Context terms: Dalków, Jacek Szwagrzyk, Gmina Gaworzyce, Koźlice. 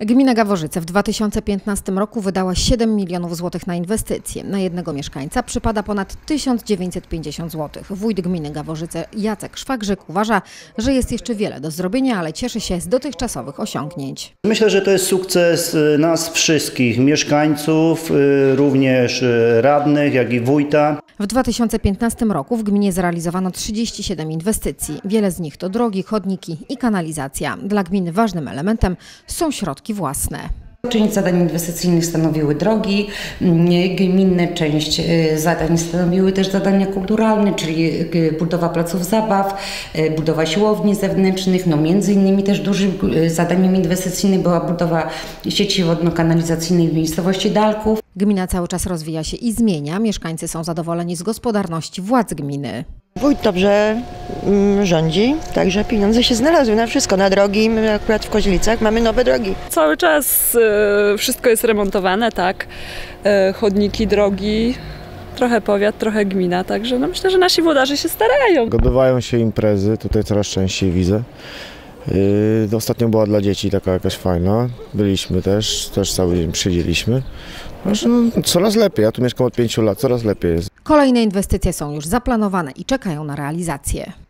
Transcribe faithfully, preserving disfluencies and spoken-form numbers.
Gmina Gaworzyce w dwa tysiące piętnastym roku wydała siedem milionów złotych na inwestycje. Na jednego mieszkańca przypada ponad tysiąc dziewięćset pięćdziesiąt złotych. Wójt gminy Gaworzyce Jacek Szwagrzyk uważa, że jest jeszcze wiele do zrobienia, ale cieszy się z dotychczasowych osiągnięć. Myślę, że to jest sukces nas wszystkich, mieszkańców, również radnych, jak i wójta. W dwa tysiące piętnastym roku w gminie zrealizowano trzydzieści siedem inwestycji. Wiele z nich to drogi, chodniki i kanalizacja. Dla gminy ważnym elementem są środki własne. Część zadań inwestycyjnych stanowiły drogi gminne, część zadań stanowiły też zadania kulturalne, czyli budowa placów zabaw, budowa siłowni zewnętrznych, no między innymi też dużym zadaniem inwestycyjnym była budowa sieci wodno-kanalizacyjnej w miejscowości Dalków. Gmina cały czas rozwija się i zmienia. Mieszkańcy są zadowoleni z gospodarności władz gminy. Wójt dobrze rządzi, także pieniądze się znalazły na wszystko, na drogi. My akurat w Koźlicach mamy nowe drogi. Cały czas wszystko jest remontowane, tak, chodniki, drogi, trochę powiat, trochę gmina, także no myślę, że nasi włodarze się starają. Odbywają się imprezy, tutaj coraz częściej widzę. Ostatnio była dla dzieci taka jakaś fajna, byliśmy też, też cały dzień przyjdzieliśmy. No, coraz lepiej, ja tu mieszkam od pięciu lat, coraz lepiej jest. Kolejne inwestycje są już zaplanowane i czekają na realizację.